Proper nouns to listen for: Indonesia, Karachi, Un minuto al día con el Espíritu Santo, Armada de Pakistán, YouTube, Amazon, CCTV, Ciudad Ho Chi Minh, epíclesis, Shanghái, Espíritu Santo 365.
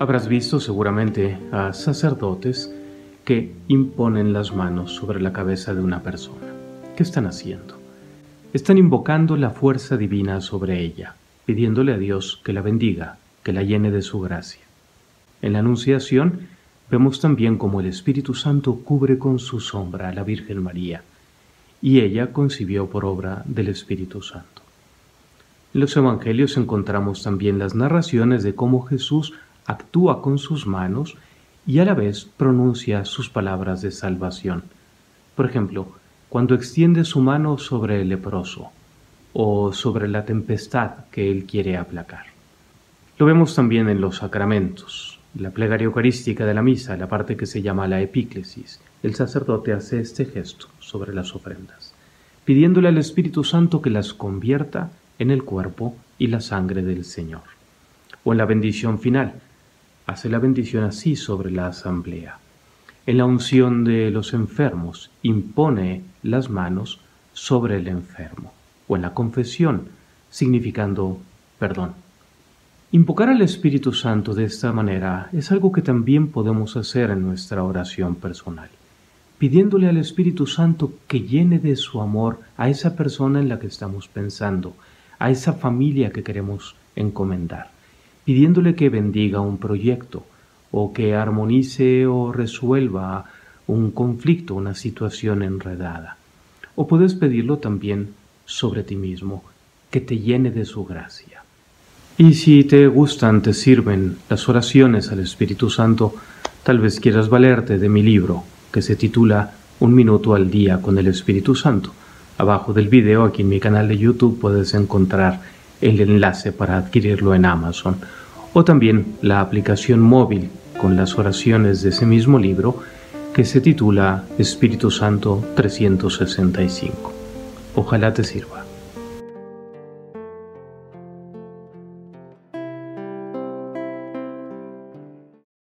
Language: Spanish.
Habrás visto seguramente a sacerdotes que imponen las manos sobre la cabeza de una persona. ¿Qué están haciendo? Están invocando la fuerza divina sobre ella, pidiéndole a Dios que la bendiga, que la llene de su gracia. En la Anunciación vemos también cómo el Espíritu Santo cubre con su sombra a la Virgen María, y ella concibió por obra del Espíritu Santo. En los Evangelios encontramos también las narraciones de cómo Jesús actúa con sus manos y a la vez pronuncia sus palabras de salvación. Por ejemplo, cuando extiende su mano sobre el leproso o sobre la tempestad que él quiere aplacar. Lo vemos también en los sacramentos. La plegaria eucarística de la misa, la parte que se llama la epíclesis, el sacerdote hace este gesto sobre las ofrendas, pidiéndole al Espíritu Santo que las convierta en el cuerpo y la sangre del Señor. O en la bendición final, hace la bendición así sobre la asamblea. En la unción de los enfermos, impone las manos sobre el enfermo. O en la confesión, significando perdón. Invocar al Espíritu Santo de esta manera es algo que también podemos hacer en nuestra oración personal, pidiéndole al Espíritu Santo que llene de su amor a esa persona en la que estamos pensando, a esa familia que queremos encomendar, pidiéndole que bendiga un proyecto o que armonice o resuelva un conflicto, una situación enredada. O puedes pedirlo también sobre ti mismo, que te llene de su gracia. Y si te gustan, te sirven las oraciones al Espíritu Santo, tal vez quieras valerte de mi libro, que se titula Un minuto al día con el Espíritu Santo. Abajo del video, aquí en mi canal de YouTube, puedes encontrar el enlace para adquirirlo en Amazon. O también la aplicación móvil con las oraciones de ese mismo libro, que se titula Espíritu Santo 365. Ojalá te sirva.